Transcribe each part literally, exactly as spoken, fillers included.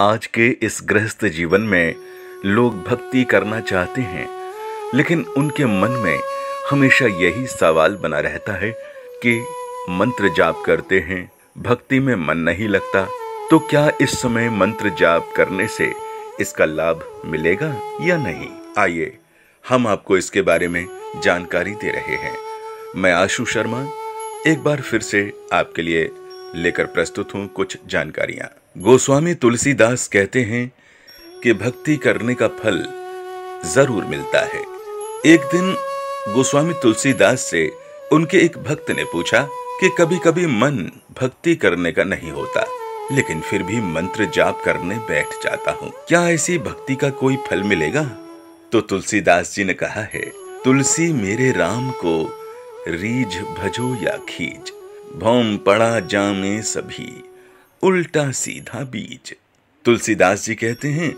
आज के इस गृहस्थ जीवन में लोग भक्ति करना चाहते हैं, लेकिन उनके मन में हमेशा यही सवाल बना रहता है कि मंत्र जाप करते हैं, भक्ति में मन नहीं लगता, तो क्या इस समय मंत्र जाप करने से इसका लाभ मिलेगा या नहीं। आइए हम आपको इसके बारे में जानकारी दे रहे हैं। मैं आशु शर्मा एक बार फिर से आपके लिए लेकर प्रस्तुत हूँ कुछ जानकारियाँ। गोस्वामी तुलसीदास कहते हैं कि भक्ति करने का फल जरूर मिलता है। एक दिन गोस्वामी तुलसीदास से उनके एक भक्त ने पूछा कि कभी कभी मन भक्ति करने का नहीं होता, लेकिन फिर भी मंत्र जाप करने बैठ जाता हूँ, क्या ऐसी भक्ति का कोई फल मिलेगा। तो तुलसीदास जी ने कहा है, तुलसी मेरे राम को रीझ भजो या खीज, भौम पड़ा जामे सभी उल्टा सीधा बीज। तुलसीदास जी कहते हैं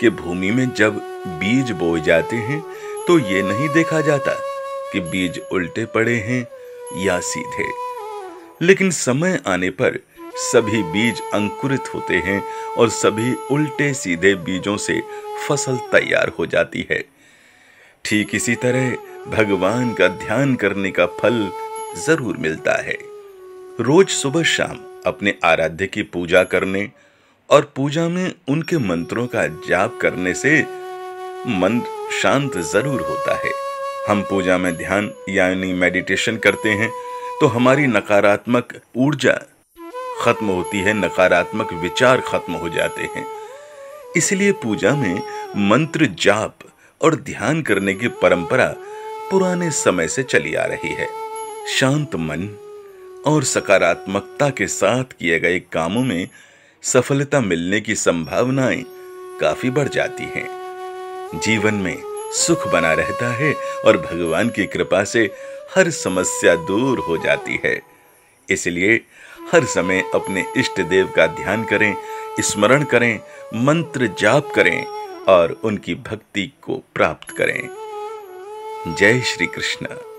कि भूमि में जब बीज बोए जाते हैं तो ये नहीं देखा जाता कि बीज उल्टे पड़े हैं या सीधे, लेकिन समय आने पर सभी बीज अंकुरित होते हैं और सभी उल्टे सीधे बीजों से फसल तैयार हो जाती है। ठीक इसी तरह भगवान का ध्यान करने का फल जरूर मिलता है। रोज सुबह शाम अपने आराध्य की पूजा करने और पूजा में उनके मंत्रों का जाप करने से मन शांत जरूर होता है। हम पूजा में ध्यान यानी मेडिटेशन करते हैं तो हमारी नकारात्मक ऊर्जा खत्म होती है, नकारात्मक विचार खत्म हो जाते हैं। इसलिए पूजा में मंत्र जाप और ध्यान करने की परंपरा पुराने समय से चली आ रही है। शांत मन और सकारात्मकता के साथ किए गए कामों में सफलता मिलने की संभावनाएं काफी बढ़ जाती हैं। जीवन में सुख बना रहता है और भगवान की कृपा से हर समस्या दूर हो जाती है। इसलिए हर समय अपने इष्ट देव का ध्यान करें, स्मरण करें, मंत्र जाप करें और उनकी भक्ति को प्राप्त करें। जय श्री कृष्ण।